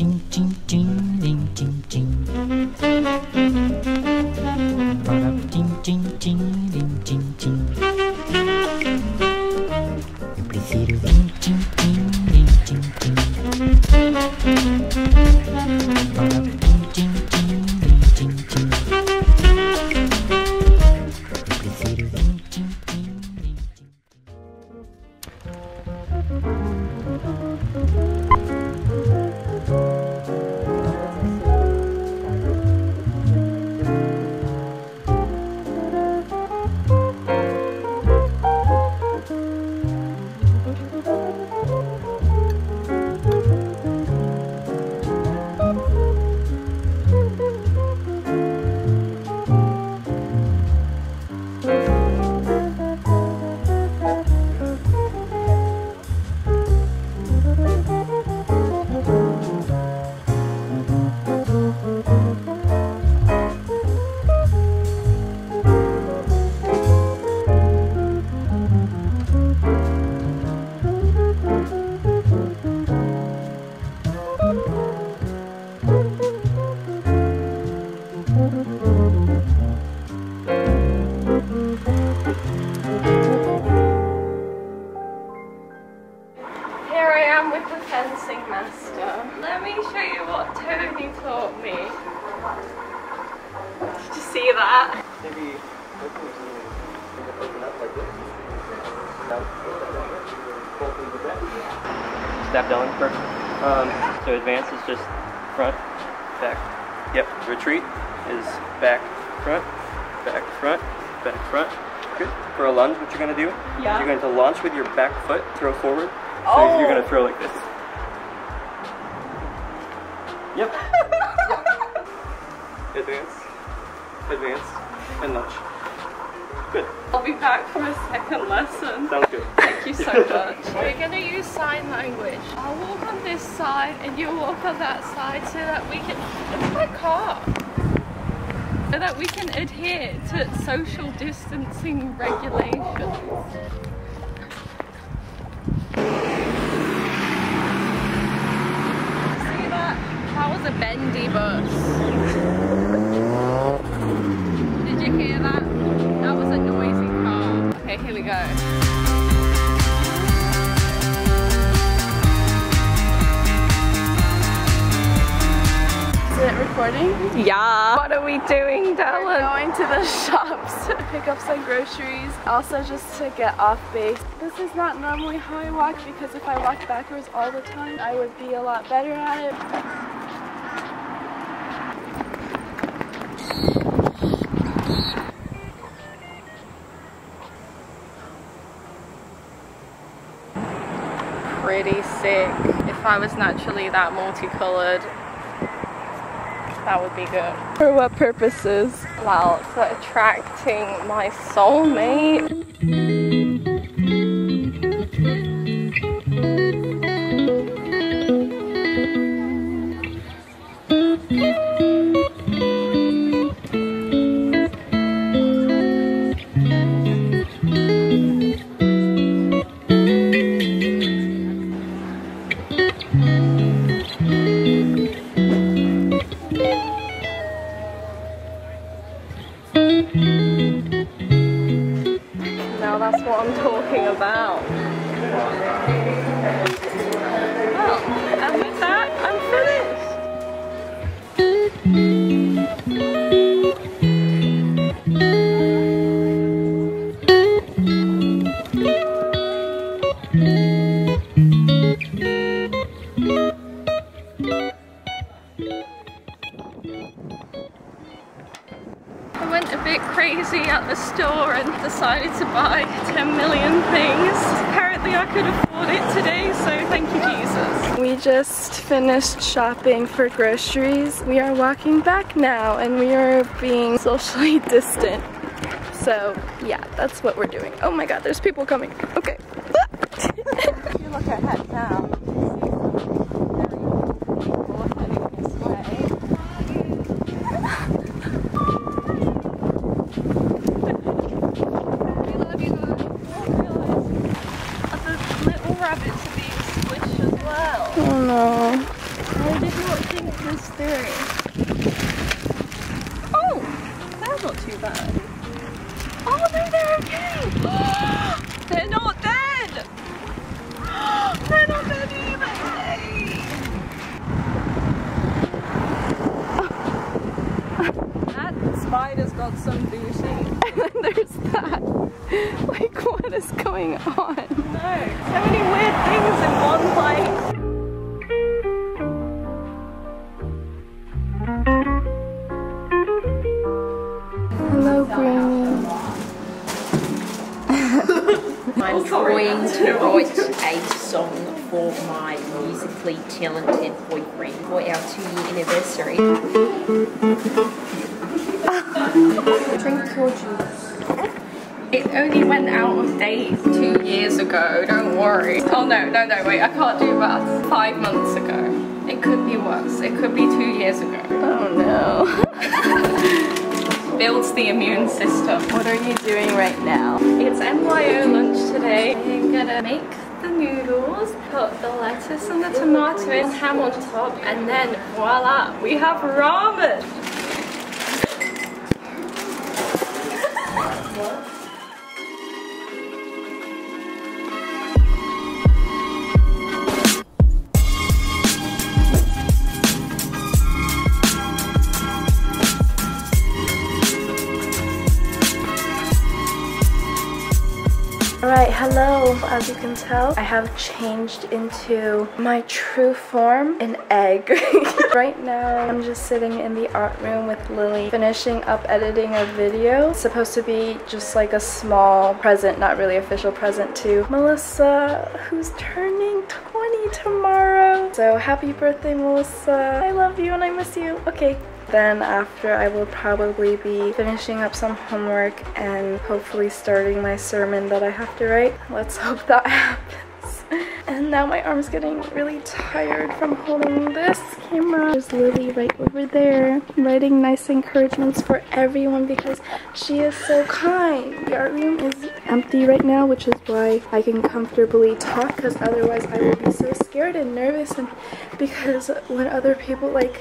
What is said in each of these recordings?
Tim, tim, tim, tim, tim, tim. Para, tim, tim, tim, tim, tim, tim. Eu prefiro tim, tim, tim, tim, tim, tim. Para, tim, tim, tim, tim, tim, tim. Eu prefiro tim, tim, tim, tim, tim. Step Dellin first. So advance is just front, back. Yep. Retreat is back, front, back, front, back, front. Good. For a lunge, what you're gonna do? Yeah. You're going to launch with your back foot, throw forward. Oh. So you're gonna throw like this. Yep. Advance, advance, and lunge. Good. I'll be back for a second lesson. Sounds good. Thank you so much. We're going to use sign language. I'll walk on this side and you'll walk on that side so that we can, it's my car, so that we can adhere to social distancing regulations. See that? That was a bendy bus. Did you hear that? That was a noisy car. Okay, here we go. Recording? Yeah. What are we doing, Dellin? We're going to the shops to pick up some groceries, also just to get off base. This is not normally how I walk because if I walked backwards all the time, I would be a lot better at it. Pretty sick. If I was naturally that multicolored, that would be good. For what purposes? Well, for attracting my soulmate. At the store and decided to buy 10 million things. Apparently I could afford it today, so thank you Jesus. We just finished shopping for groceries. We are walking back now and we are being socially distant. So yeah, that's what we're doing. Oh my god, there's people coming. Okay. You look ahead now. Rabbits are being squished as well. Oh no. don't think this through. Oh, that's not too bad. Oh, they're okay. They're not dead. They're not dead either. That spider's got some douchey. And then there's that. Like, what is going on? No, so many weird things in one place. I'm trying to write a song for my musically talented boyfriend for our 2-year anniversary. Drink your juice. It only went out of date 2 years ago, don't worry. Oh no, no, no, wait, I can't do math. 5 months ago. It could be worse. It could be 2 years ago. Oh no. Builds the immune system. What are you doing right now? It's NYO lunch today. I'm gonna make the noodles, put the lettuce and the tomato and ham on top, and then voila, we have ramen! Alright, hello! As you can tell, I have changed into my true form, an egg. Right now, I'm just sitting in the art room with Lily, finishing up editing a video. It's supposed to be just like a small present, not really official present, to Melissa, who's turning 20 tomorrow. So happy birthday, Melissa. I love you and I miss you. Okay. Then after, I will probably be finishing up some homework and hopefully starting my sermon that I have to write. Let's hope that happens. And now my arm's getting really tired from holding this camera. There's Lily right over there, writing nice encouragements for everyone because she is so kind. The art room is empty right now, which is why I can comfortably talk, because otherwise I will be so scared and nervous, and because when other people, like,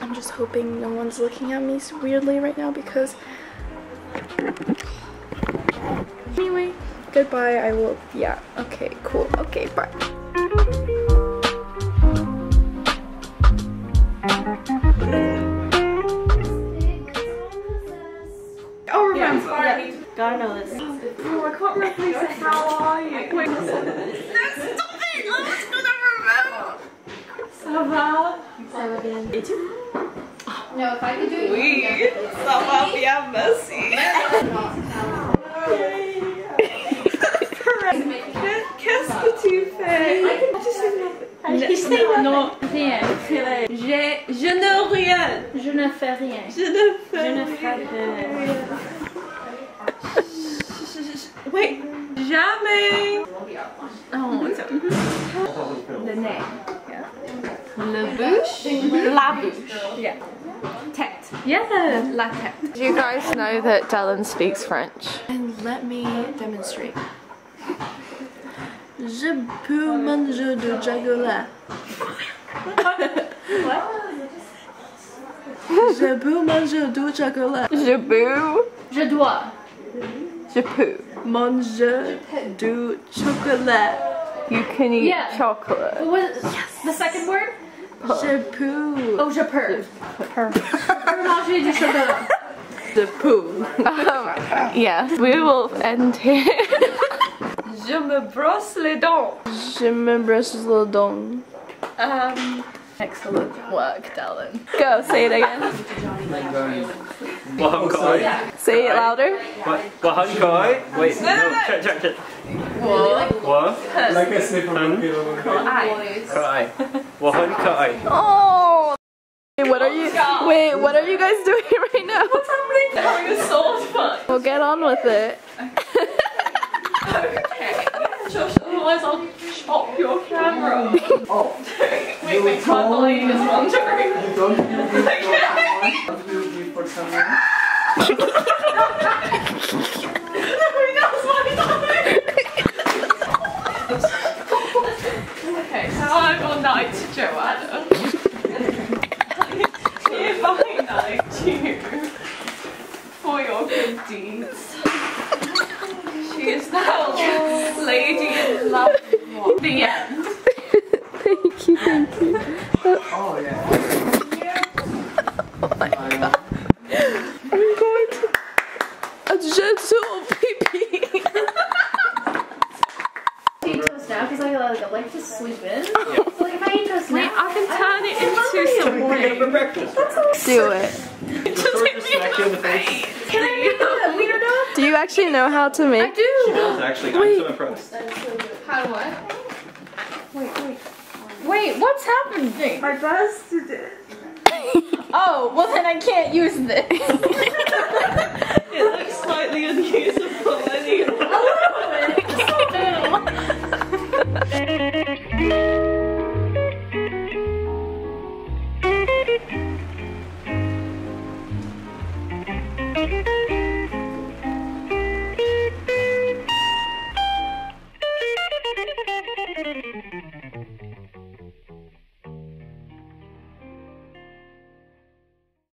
I'm just hoping no one's looking at me weirdly right now because... Anyway, goodbye, I will... Yeah, okay, cool. Okay, bye. Oh, remember. Yeah. Gotta know this. Oh, I can't remember. How are you? Wait, no, stop it! I'm just gonna remember! Ça va bien. Et tu? No, if I could do it. Oui, ça va bien, merci. Qu'est-ce que tu fais? Je sais non. Rien. Je ne rien. Je ne fais rien. Je ne fais rien. Wait. Jamais. Oh, what's up? The neck. La bouche? La bouche. Yeah. Tête. Yeah. La tête. Do you guys know that Dellin speaks French? And let me demonstrate. Je peux manger du chocolat. What? Je peux manger du chocolat. Je peux. Je dois. Je peux. Manger du chocolat. You can eat chocolate. What was the second word? Je peux. Oh, je peux. Manger du chocolat. Je peux. Yeah, we will end here. Je me brosse les dents. Je me brosse les dents. Excellent work, Dellin. Go, say it again. Say it louder. Wait, no, check. What? Like I said, oh! What are you? Wait, what are you guys doing right now? What's happening? Having a soul punch. Well, get on with it. Okay. Otherwise, I'll chop your camera. Wait, I can't believe it's wandering. You don't do that one. What do you do for someone? Okay, so 我奶住啊！你翻嚟奶住 ，for your good deeds. She is now lady in love. The end. Thank you, thank you. Oh yeah. Oh my god. I'm going to a gentle pee-pee. Detox now because I like to sleep in. Yeah. So like if I eat toast now, I can turn it into something for breakfast. Do it. Just hit me in the face. Can I make that? We don't know. Do you actually know how to make? I do. She does actually. I'm so impressed. How do I? Wait, what's happening? My bust did it. Oh, well then I can't use this. It looks slightly unusable anyway.